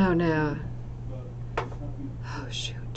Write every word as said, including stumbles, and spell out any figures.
Oh no. Oh shoot.